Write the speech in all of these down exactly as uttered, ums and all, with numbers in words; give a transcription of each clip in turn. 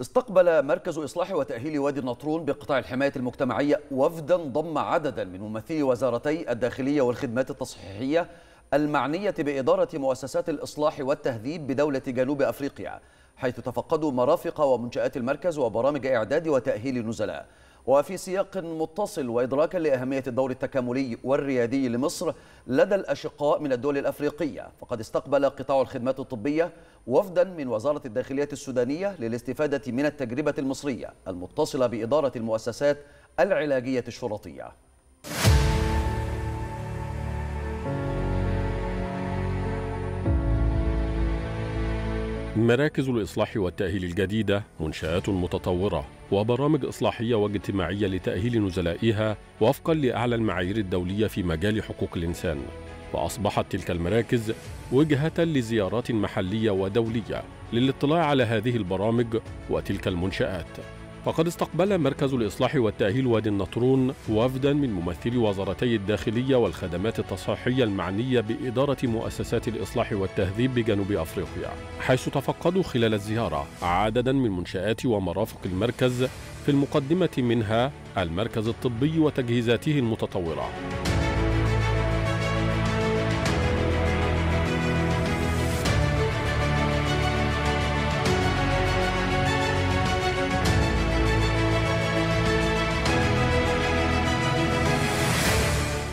استقبل مركز إصلاح وتأهيل وادي النطرون بقطاع الحماية المجتمعية وفدا ضم عددا من ممثلي وزارتي الداخلية والخدمات التصحيحية المعنية بإدارة مؤسسات الإصلاح والتهذيب بدولة جنوب أفريقيا، حيث تفقدوا مرافق ومنشآت المركز وبرامج إعداد وتأهيل النزلاء. وفي سياق متصل وإدراكا لأهمية الدور التكاملي والريادي لمصر لدى الأشقاء من الدول الأفريقية، فقد استقبل قطاع الخدمات الطبية وفدا من وزارة الداخلية السودانية للاستفادة من التجربة المصرية المتصلة بإدارة المؤسسات العلاجية الشرطية. مراكز الإصلاح والتأهيل الجديدة، منشآت متطورة وبرامج إصلاحية واجتماعية لتأهيل نزلائها وفقا لأعلى المعايير الدولية في مجال حقوق الإنسان، وأصبحت تلك المراكز وجهة لزيارات محلية ودولية للاطلاع على هذه البرامج وتلك المنشآت. فقد استقبل مركز الإصلاح والتأهيل وادي النطرون وفدا من ممثلي وزارتي الداخلية والخدمات التصحيحية المعنية بإدارة مؤسسات الإصلاح والتهذيب بجنوب أفريقيا، حيث تفقدوا خلال الزيارة عددا من منشآت ومرافق المركز، في المقدمة منها المركز الطبي وتجهيزاته المتطورة.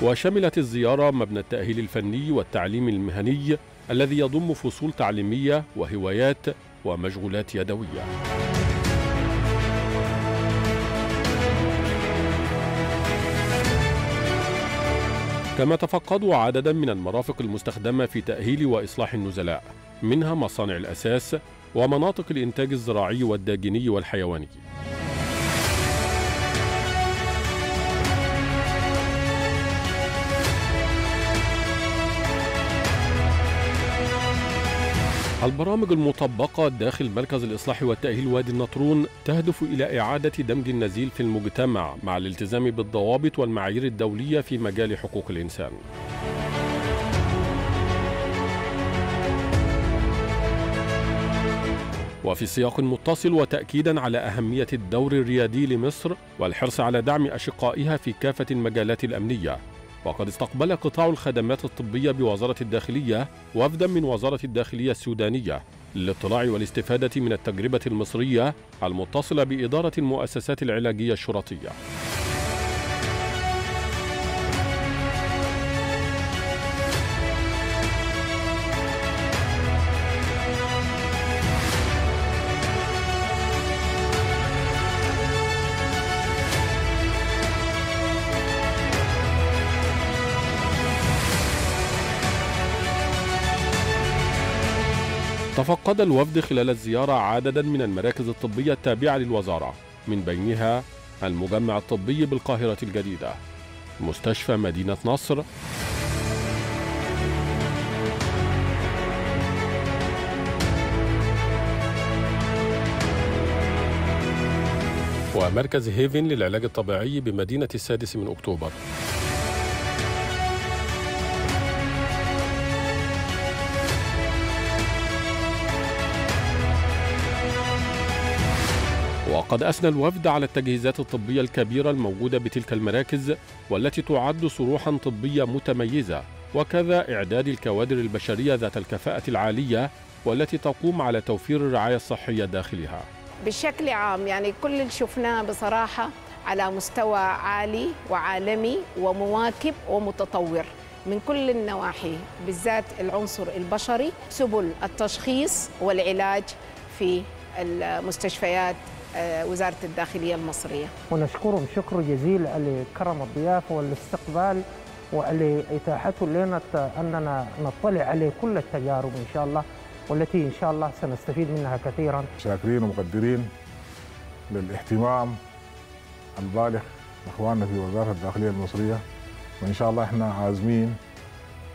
وشملت الزيارة مبنى التأهيل الفني والتعليم المهني الذي يضم فصول تعليمية وهوايات ومشغولات يدوية. كما تفقدوا عددا من المرافق المستخدمة في تأهيل وإصلاح النزلاء، منها مصانع الأساس ومناطق الإنتاج الزراعي والداجني والحيواني. البرامج المطبقة داخل مركز الإصلاح والتأهيل وادي النطرون تهدف إلى إعادة دمج النزيل في المجتمع مع الالتزام بالضوابط والمعايير الدولية في مجال حقوق الإنسان. وفي سياق متصل وتأكيدا على أهمية الدور الريادي لمصر والحرص على دعم أشقائها في كافة المجالات الأمنية، وقد استقبل قطاع الخدمات الطبية بوزارة الداخلية وفدا من وزارة الداخلية السودانية للاطلاع والاستفادة من التجربة المصرية المتصلة بإدارة المؤسسات العلاجية الشرطية. تفقد الوفد خلال الزيارة عددا من المراكز الطبية التابعة للوزارة، من بينها المجمع الطبي بالقاهرة الجديدة، مستشفى مدينة نصر، ومركز هيفن للعلاج الطبيعي بمدينة السادس من أكتوبر. وقد أثنى الوفد على التجهيزات الطبية الكبيرة الموجودة بتلك المراكز والتي تعد صروحا طبية متميزة، وكذا إعداد الكوادر البشرية ذات الكفاءة العالية والتي تقوم على توفير الرعاية الصحية داخلها. بشكل عام يعني كل اللي شفناه بصراحة على مستوى عالي وعالمي ومواكب ومتطور من كل النواحي، بالذات العنصر البشري، سبل التشخيص والعلاج في المستشفيات وزارة الداخلية المصرية. ونشكرهم شكر جزيل على كرم الضيافة والاستقبال وعلى إتاحته لنا أننا نطلع على كل التجارب إن شاء الله، والتي إن شاء الله سنستفيد منها كثيرا. شاكرين ومقدرين للاهتمام البالغ إخواننا في وزارة الداخلية المصرية، وإن شاء الله إحنا عازمين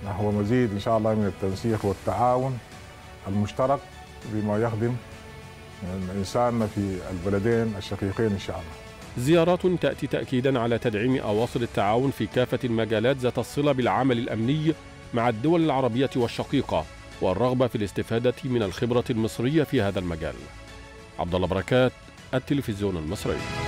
نحو مزيد إن شاء الله من التنسيق والتعاون المشترك بما يخدم إنساننا في البلدين الشقيقين إن شاء الله. زيارات تأتي تأكيدا على تدعيم أواصر التعاون في كافة المجالات ذات الصلة بالعمل الأمني مع الدول العربية والشقيقة، والرغبة في الاستفادة من الخبرة المصرية في هذا المجال. عبد الله بركات، التلفزيون المصري.